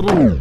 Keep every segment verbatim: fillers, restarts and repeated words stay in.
Whoa, whoa, whoa.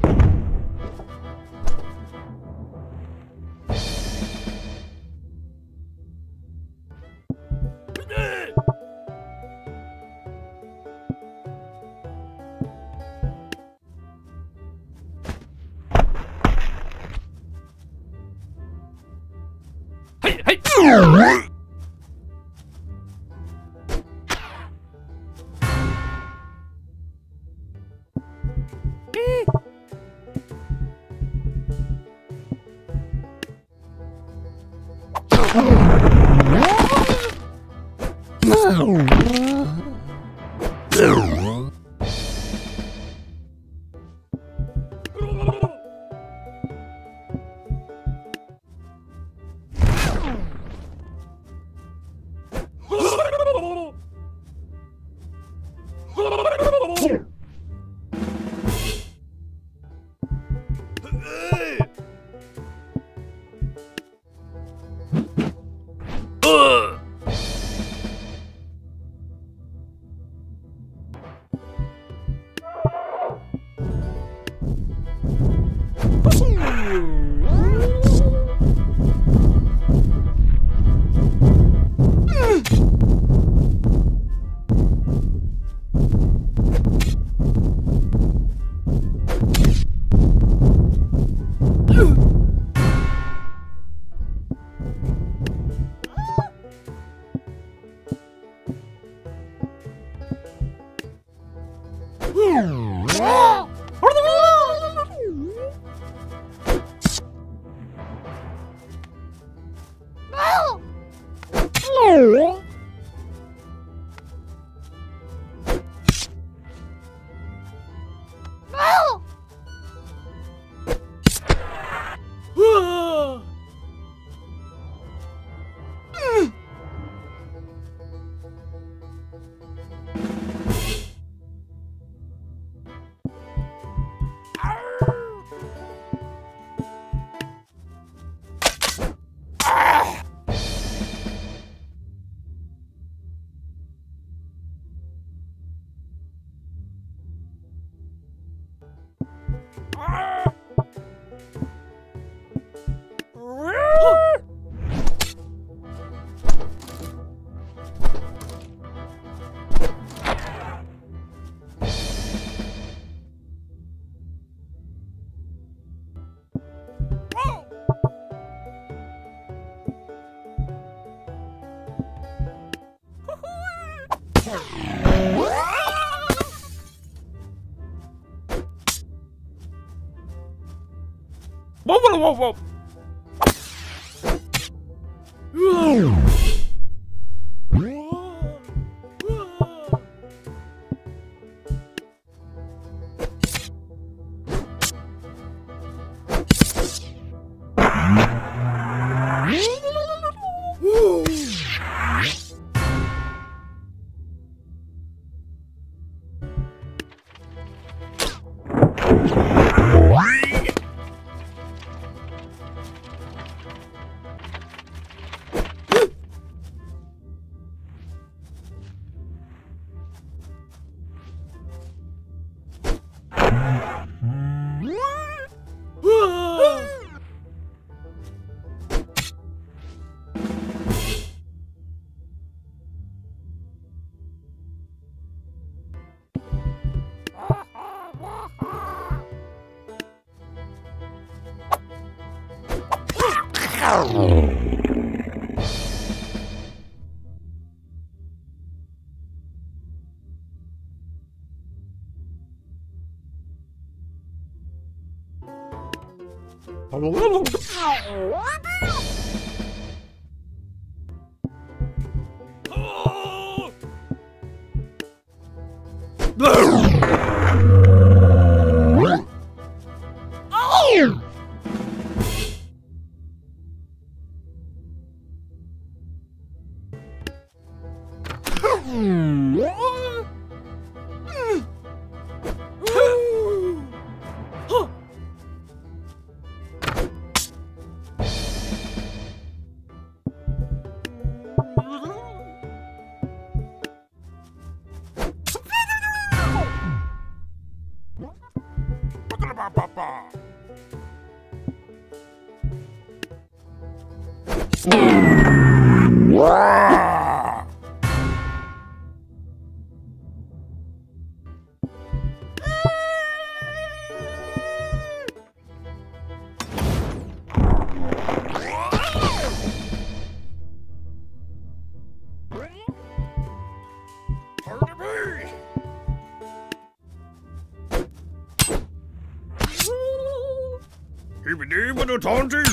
Taunting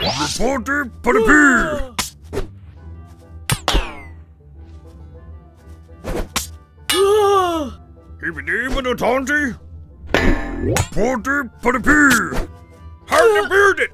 reporter put a peer. He be name with a taunty. Reporter put a peer. Hard to beard it.